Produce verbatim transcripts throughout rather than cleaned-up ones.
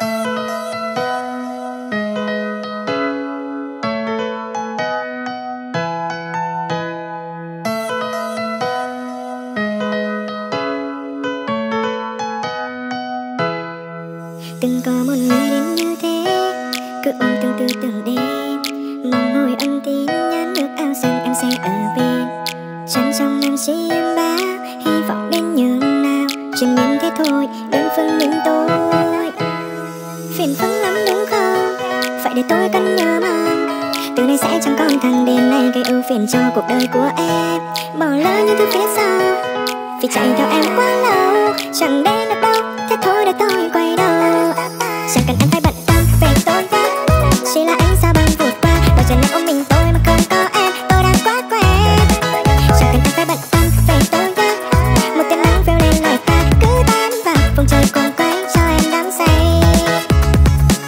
Từng có một ngày đến như thế, cứ ôm tương tư từng đêm, mong hồi âm tin nhắn được ao rằng em sẽ ở bên. Chẳng trong em sẽ em bá, hy vọng đến nhường nào, chỉ đến thế thôi, đơn phương mình tôi. Phiền phức lắm đúng không? Phải để tôi cân nhớ mà. Từ nay sẽ chẳng còn thằng đêm này gây ưu phiền cho cuộc đời của em. Bỏ lỡ những thứ phía sau, vì chạy theo em quá lâu, chẳng đến được đâu. Thế thôi để tôi quay đầu. Chẳng cần anh phải bận tâm về tôi quá, chỉ là anh sao bằng vượt qua. Bao giờ này ôm mình tôi mà không có em, tôi đang quá quen. Chẳng cần anh phải bận tâm về tôi quá, một tiếng nắng veo lên lời ca cứ tan vào vùng trời cuồng quay cho em đắm say.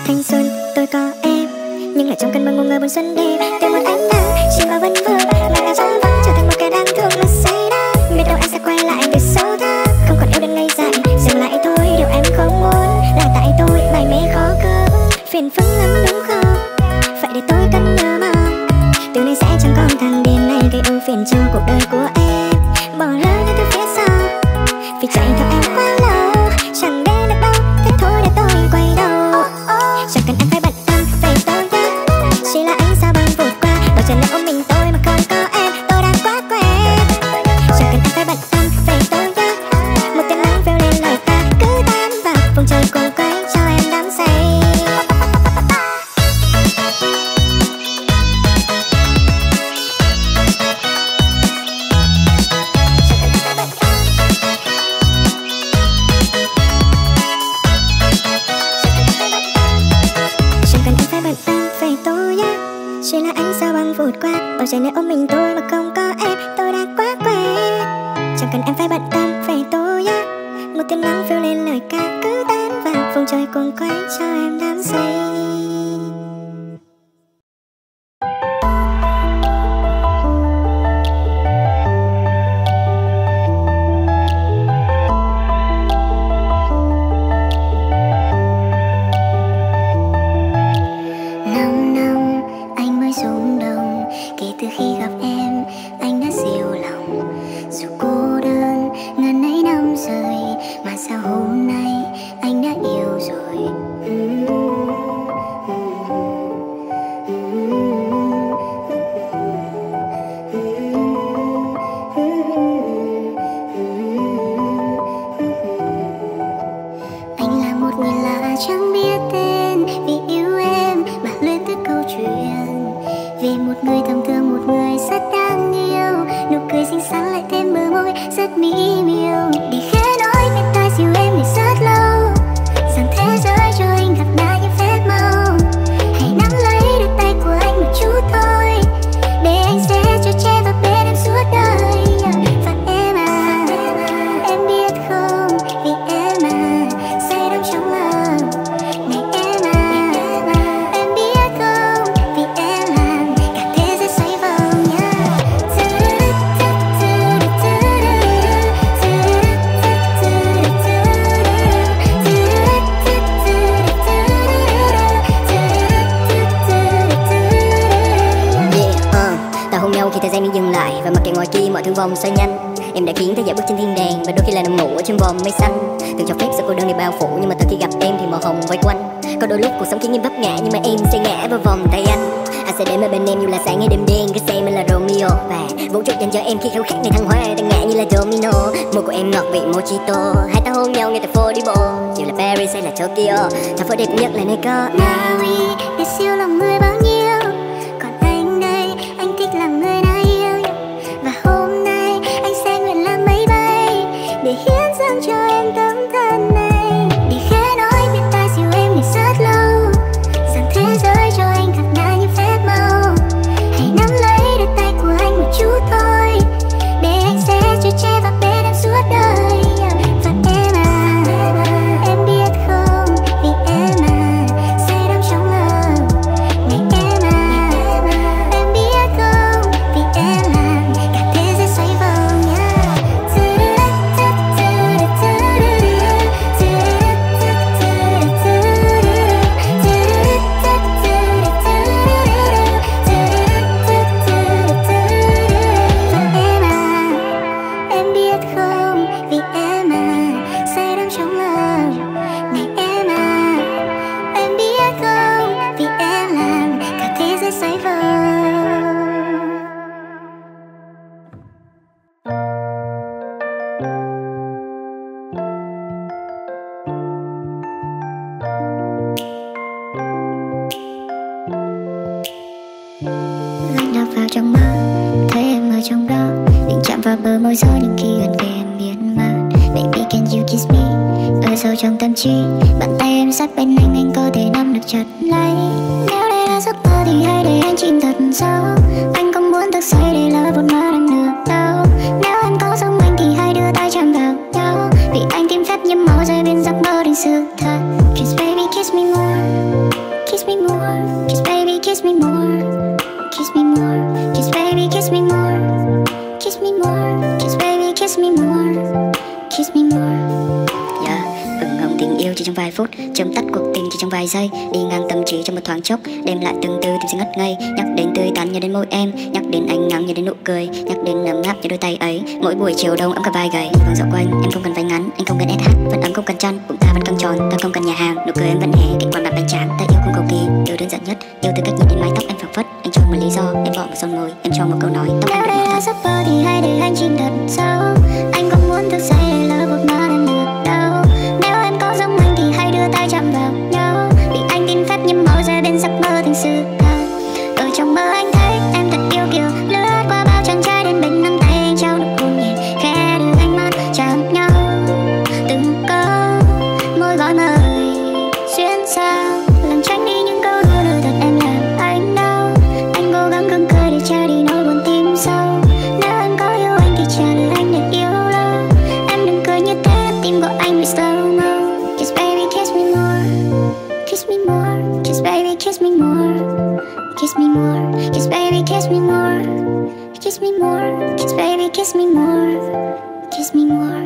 Thanh xuân tôi có em, nhưng lại trong cơn mưa ngu ngơ buồn xuân đêm. Từ một ánh nắng chỉ vào vân vương, mà cả gió vẫn trở thành một kẻ đáng thương là say đắm. Biết đâu anh sẽ quay lại để sâu thẳm, không còn yêu đến ngây dại. Dừng lại thôi, điều em không muốn là tại tôi mải mê khó cưỡng. Phiền phức lắm đúng không? Vậy để tôi cân nhớ mà. Từ nay sẽ chẳng còn thằng đêm này gây ưu phiền cho cuộc đời của em. Bỏ lỡ những thứ phía sau, vì chạy theo em quá lâu, chẳng đến được đâu. Thế thôi để tôi quay đầu. Chẳng cần anh phải bận tâm về tôi nhé, chỉ là anh sao băng vượt qua. Bao giờ này ôm mình tôi mà không có em, tôi đang quá quen. Chẳng cần anh phải bận tâm về tôi nhé, một tiếng nắng veo lên lời ta cứ tan vào vùng trời cuồng quay cho em đắm say. Chỉ là anh sao băng vụt qua, bao giờ này ôm mình tôi mà không có em, tôi đã quá quen. Chẳng cần em phải bận tâm về tôi nhé, một tiếng nắng veo lên lời ca cứ tan vào vùng trời cuồng quay cho em đắm say. Vòng xoay nhanh, em đã khiến thế giả bước trên thiên đàng. Và đôi khi là nằm ngủ ở trong vòng mây xanh. Từng cho phép sự cô đơn này bao phủ, nhưng mà từ khi gặp em thì màu hồng vây quanh. Có đôi lúc cuộc sống khiến em vấp ngã, nhưng mà em sẽ ngã vào vòng tay anh. Anh sẽ đến ở bên em dù là sáng hay đêm đen. Cứ xem anh là Romeo và vũ trụ dành cho em khi khéo khắc này thăng hoa. Đang ngã như là domino, môi của em ngọt vị mojito. Hai ta hôn nhau ngay tại phố đi bộ, dù là Paris hay là Tokyo. Thành phố đẹp nhất là nơi có Naui để siêu lòng người bao nhiêu. Hãy bờ môi gió những khi gần kề miên man. Baby can you kiss me? Ở sâu trong tâm trí, bàn tay em sát bên anh, anh có thể nắm được chặt lấy. Nếu đây là giấc mơ thì hãy để anh chìm thật sâu. Anh không muốn thức dậy để lỡ một mơ đang nửa đau. Nếu anh có giống anh thì hãy đưa tay chạm vào nhau, vì anh tìm phép nhấm máu rơi bên giấc mơ đến sự thật. Kiss baby kiss me more, kiss me more, kiss baby kiss me more, kiss me more, kiss baby kiss me more, kiss me more, kiss baby kiss me more, kiss me more. Yeah, hừng hồng tình yêu chỉ trong vài phút, chấm tắt cuộc tình chỉ trong vài giây, đi ngang tâm trí trong một thoáng chốc, đem lại từng từ tim sẽ ngất ngây. Nhắc đến tươi tắn nhớ đến môi em, nhắc đến ánh nắng nhớ đến nụ cười, nhắc đến ấm áp nhớ đôi tay ấy. Mỗi buổi chiều đông ấm cả vai gầy, vòng dạo quanh em không cần váy ngắn, anh không cần ét hát, vẫn ấm không cần chăn, bụng ta vẫn căng tròn, ta không cần nhà hàng, nụ cười em vẫn hé, cạnh quán bạn bánh tráng, ta yêu không cầu kỳ, yêu đơn giản nhất, yêu từ cách nhìn đến mái tóc em phẳng phất, anh cho một lý do, em bỏ một son môi, em cho một câu nói, tóc em đừng sắp bơ thì hãy để anh chìm thật sâu. Anh không muốn thức dậy để lỡ một mơ đang được đâu. Nếu em có giống anh thì hãy đưa tay chạm vào nhau, vì anh tin phép nhắm mơ ra bên giấc mơ thành sự thật. Ở trong mơ anh thấy em thật yêu kiều, lướt qua bao chàng trai đến bên nắm tay anh trao nụ hôn nhẹ, khẽ đưa ánh mắt chạm nhau. Từng câu môi gọi mời xuyên sao, làm tránh đi những câu đùa đời thật em làm anh đau. Anh cố gắng gắng cười để che đi nỗi buồn tim sâu. Kiss me more, kiss me more, kiss baby, kiss me more, kiss me more, kiss baby, kiss me more, kiss me more.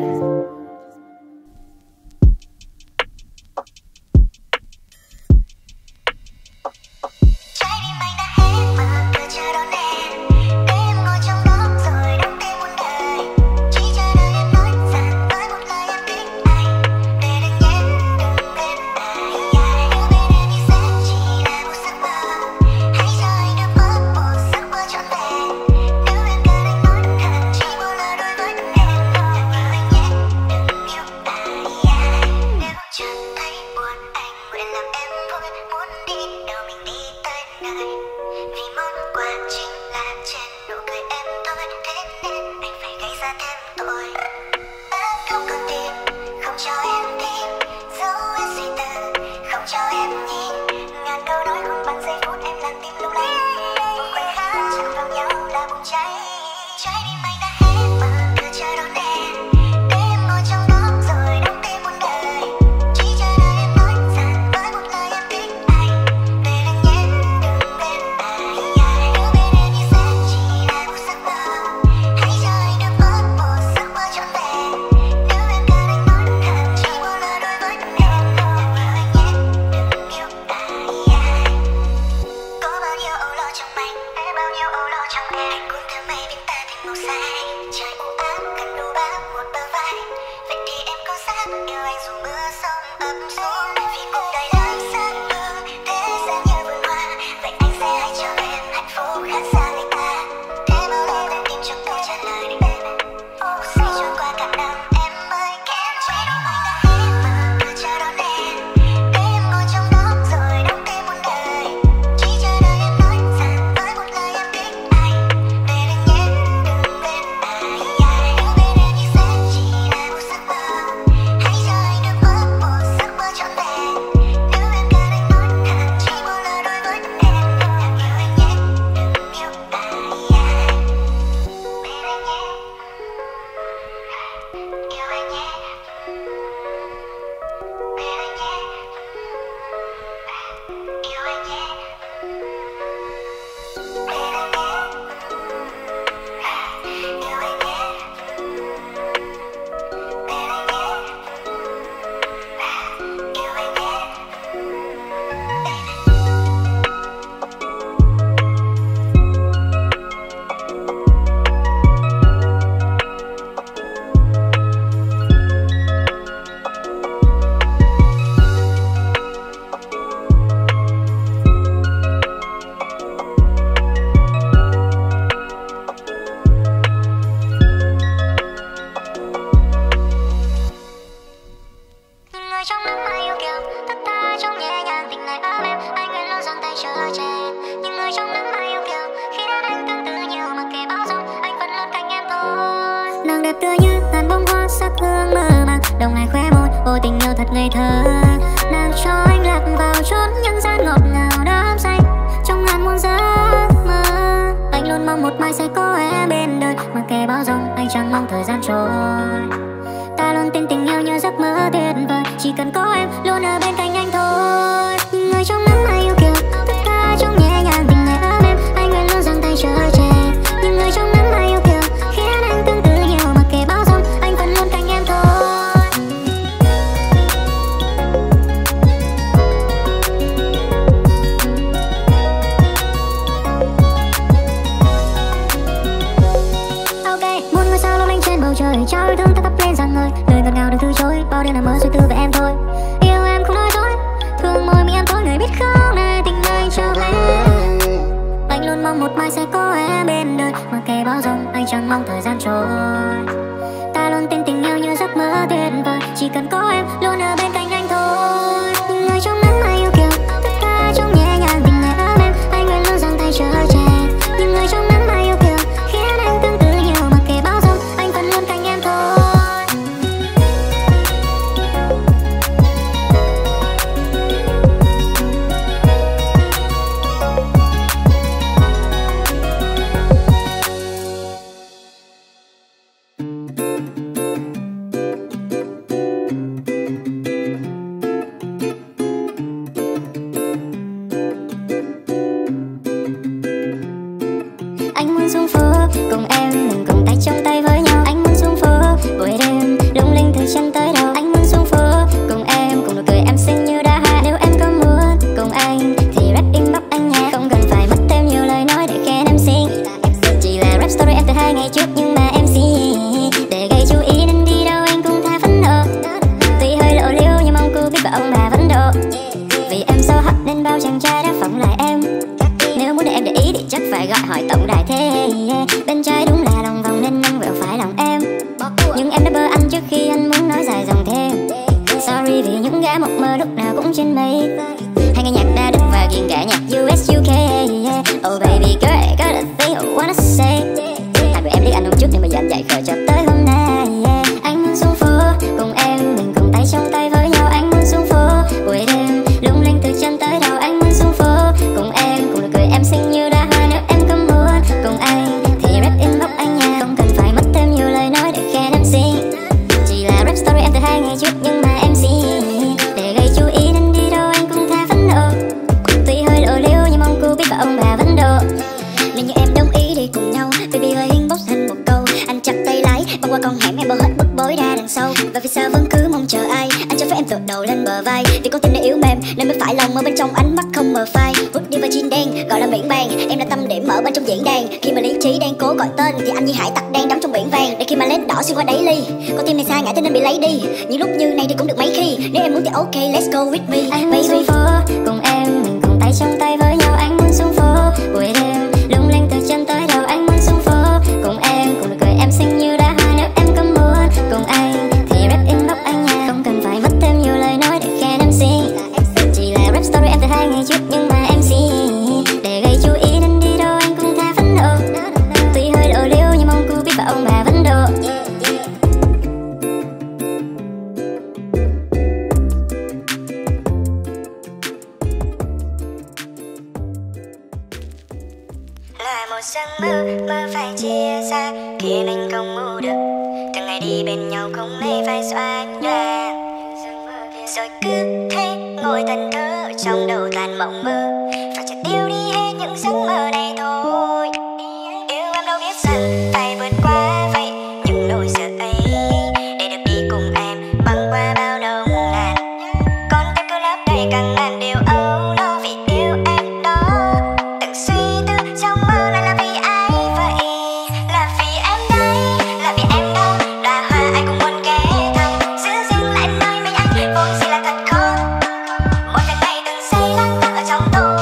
tươi như tàn bông hoa sắc hương mơ màng, đồng ngài khóe môi vô tình yêu thật ngây thơ, nàng cho anh lạc vào chốn nhân gian ngọt ngào đắm say trong ngàn muôn giấc mơ. Anh luôn mong một mai sẽ có em bên đời, mà kẻ bão giông anh chẳng mong thời gian trôi. Ta luôn tin tình yêu như giấc mơ tuyệt vời, chỉ cần có em luôn ở bên cạnh anh thôi. Người trong mắt ai yêu kiều, tất cả trong nhẹ nhàng tình này ấm em, anh nguyện luôn dang tay chờ che. Nhưng người trong mắt ai yêu kiều, khiến anh tương tư nhiều, mặc kệ bão giông anh vẫn luôn cạnh em thôi. Ok, muốn ngôi sao lung linh trên bầu trời, trao yêu thương ta thắp lên rạng ngời. Lời ngọt ngào đừng từ chối, bao đêm nằm mơ suy tư về em thôi. Yêu em không nói dối, thương môi mình em tối, người biết không nơi tình anh trao em. Anh luôn mong một mai sẽ có em bên đời, mà kẻ bão giông anh chẳng mong thời gian trôi. Ta luôn tin tình yêu như giấc mơ tuyệt vời, chỉ cần có em luôn ở bên cạnh anh thôi. Người trong mắt ai yêu kiều, tất cả trong nhẹ nhàng tình này ấm em, anh nguyện luôn dang tay chờ che. Nhưng người trong mắt ai yêu kiều, khiến anh tương tư nhiều, mặc kệ bão giông anh vẫn luôn cạnh em thôi. Anh muốn xuống phố cùng em, mình cùng tay trong tay với nhau. Anh muốn xuống phố buổi đêm, lung linh từ chân tới đầu. Anh muốn xuống phố cùng em, cùng nụ cười em xinh như đóa hoa. Nếu em có muốn cùng anh thì rap inbox anh nhé, không cần phải mất thêm nhiều lời nói để khen em xinh. Chỉ là rap story em từ hai ngày trước nhưng mà em xinh để gây chú ý, nên đi đâu anh cũng tha phấn nộ. Tuy hơi lộ liễu nhưng mong cô biết và ông bà vẫn độ. Vì em so hot nên bao chàng trai đã phỏng lại em. Nếu muốn để em để ý thì chắc phải gọi hỏi tổng đài thế. Bên trai đúng là lòng vòng nên anh vẹo phải lòng em. Nhưng em đã bơ anh trước khi anh muốn nói dài dòng thêm. Sorry vì những gã mộng mơ lúc nào cũng trên mây. Hay nghe nhạc đa đức và ghiền cả nhạc U S U K. Oh baby girl, I got a thing I wanna say. Hai người em biết anh hôm trước nên bây giờ anh dạy khờ cho tới hôm nay. Anh muốn xuống phố cùng em, mình cùng tay trong tay với nhau. Anh muốn xuống phố buổi đêm, lung linh từ chân tới đầu. Anh muốn xuống phố cùng em, cùng nụ cười em xinh như đóa hoa. Nếu em có muốn cùng anh thì rap inbox anh nha, không cần phải mất thêm nhiều lời nói để khen em xinh. Chỉ là rap story em từ hai ngày trước nhưng mà em xinh để gây chú ý, nên đi đâu anh cũng tha phấn nộ. Tuy hơi lộ liễu nhưng mong cô biết và ông bà vẫn độ. Nếu như em đồng ý đi cùng nhau, baby ơi inbox thành một câu. Anh chặt tay lái băng qua con hẻm, em bao hết bức bối ra đằng sau. Và vì sao vẫn cứ mong chờ ai, anh cho phép em tựa đầu lên bờ vai. Vì con tim đã yếu mềm nên mới phải lòng mơ bên trong ánh mắt không mờ phai. Vứt đi vào jean đen gọi là biển vàng, em đã tâm điểm ở bên trong diễn đàn. Khi mà lý trí đang cố gọi tên thì anh như hải tặc đang đắm trong biển vàng. Để khi mà led đỏ xuyên qua đáy ly, con tim này sai ngã thế nên bị lấy đi. Những lúc như này thì cũng được mấy khi, nếu em muốn thì ok let's go with me. Anh muốn xuống phố cùng em, mình cùng tay trong tay với nhau. Anh muốn xuống phố buổi đêm, lung linh từ chân tới đầu. Anh muốn xuống phố cùng em, cùng nụ cười em xinh như đóa hoa. Nếu em có muốn cùng anh thì rap inbox anh nha, không cần phải mất thêm nhiều lời nói để khen em xinh. Chỉ là rap story em từ hai ngày trước nhưng mà em xinh để gây chú ý, nên đi đâu anh cũng tha phấn nộ. Tuy hơi lộ liễu nhưng mong cô biết và ông bà vẫn độ. Là một giấc mơ mà phải chia xa khiến anh không ngủ được. Từng ngày đi bên nhau không hay phải xóa nhòa. Rồi cứ thế ngồi thần thơ trong đầu toàn mộng mơ, và chợt tiêu đi hết những giấc mơ này thôi. Yêu em đâu biết rằng phải vượt qua vậy những nỗi sợ ấy, để được đi cùng em băng qua bao nồng nàn. Con tim cứ lấp đầy càng ngàn điều âu lo vì yêu em đó. Từng suy tư trong mơ này là vì ai vậy? Là vì em đây, là vì em đâu. Đóa hoa ai cũng muốn ghé thăm, giữ riêng lại nơi mình anh vốn gì là thật khó. Một ngày ngày từng giây lăn tăn ở trong tôi,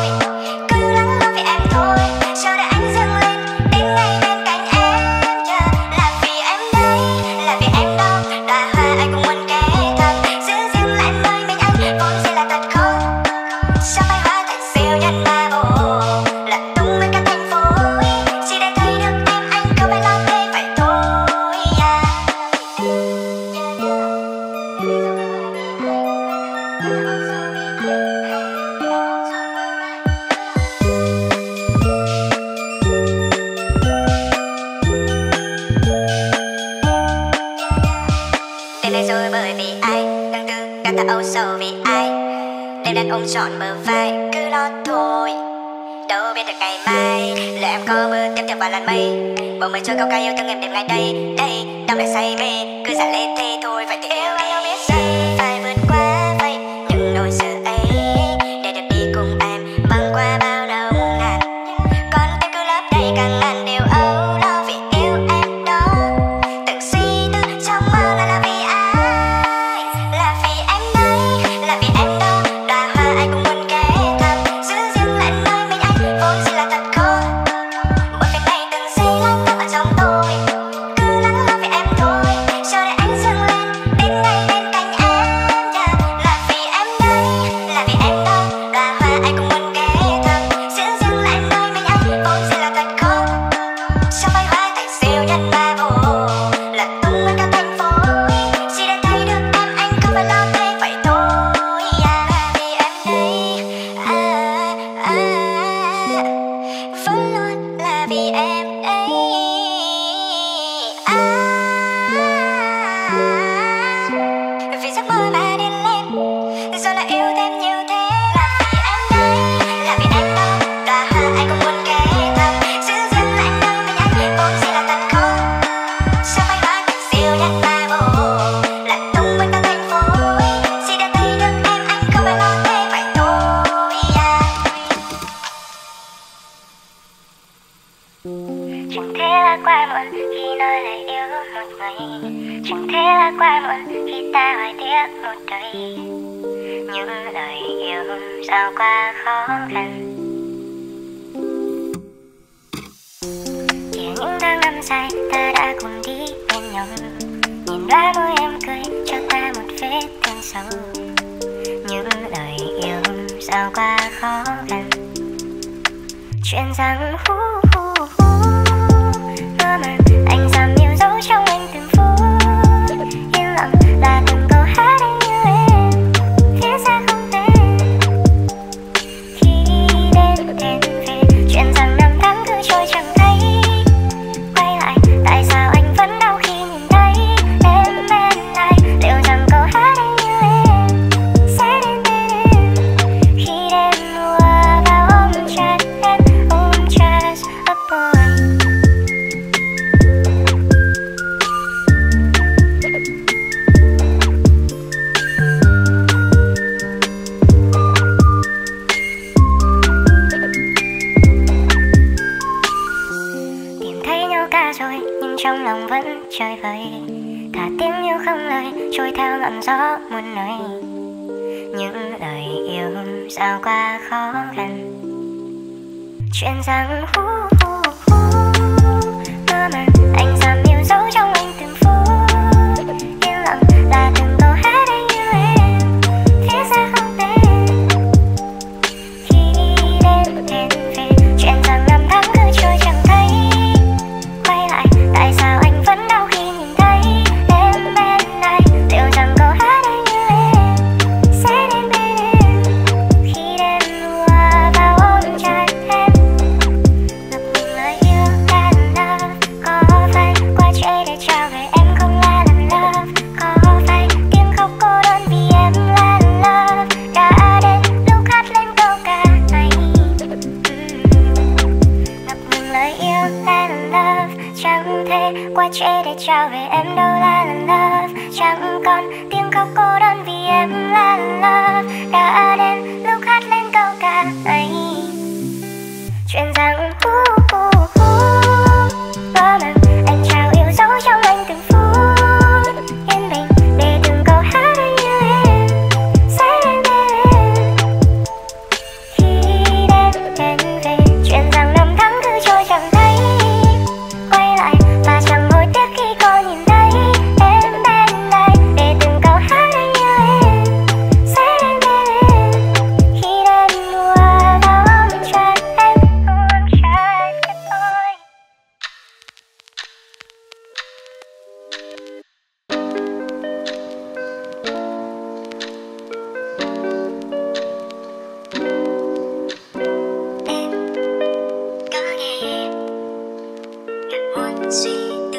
cứ lắng lo vì em thôi. Chờ đợi anh. là âu sầu vì ai, đêm đàn ông trọn mờ vai cứ lo thôi. Đâu biết được ngày mai là em có mơ tiếp theo vào làn mây. Bầu mây trôi cao cao yêu thương em đêm ngày đây đây, đau lại say mê cứ giả lên thế thôi phải thế.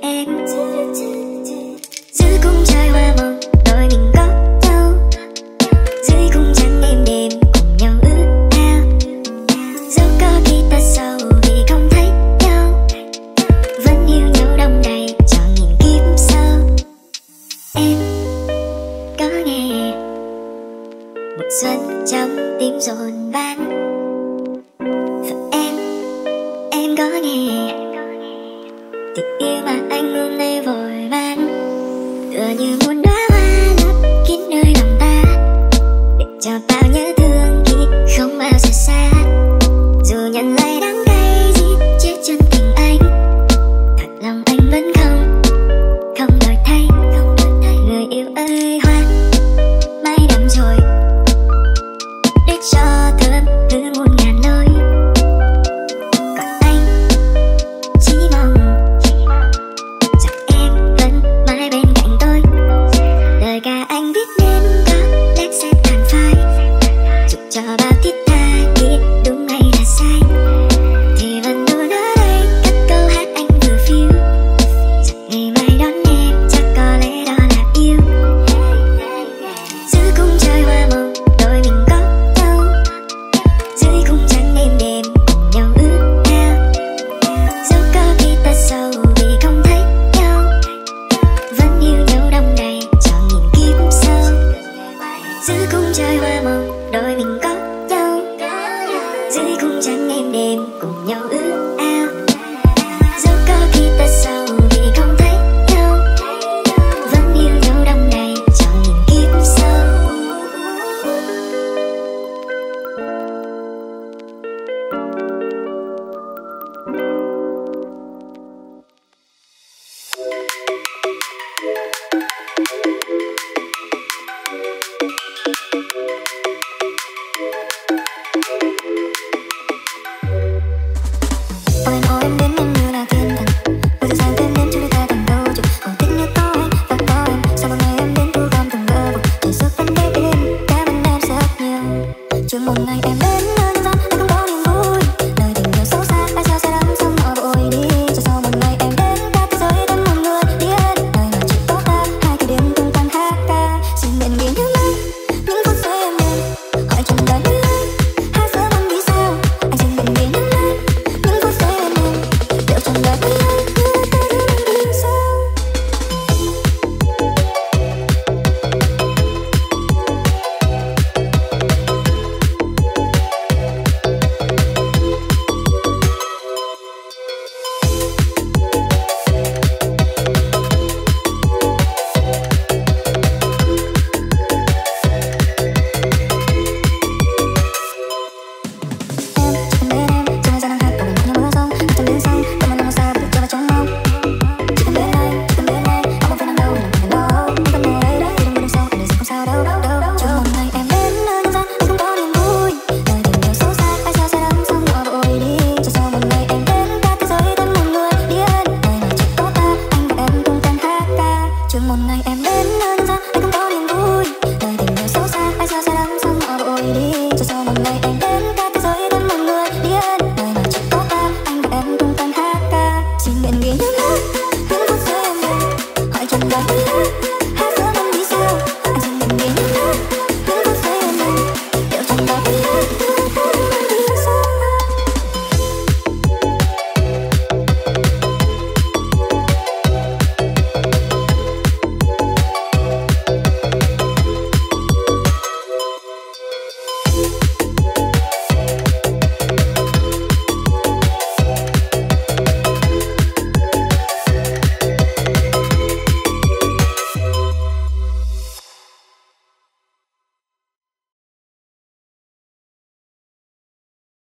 em. Giữa cung trời hoa màu đôi mình có nhau, dưới cung trăng êm đềm cùng nhau ước ao. Dẫu có khi ta sầu vì không thấy nhau, vẫn yêu nhau đông đầy cho nghìn kiếp sau. Em có nghe một xuân trong tim rộn vang, và em em có nghe tình yêu mà anh ngừng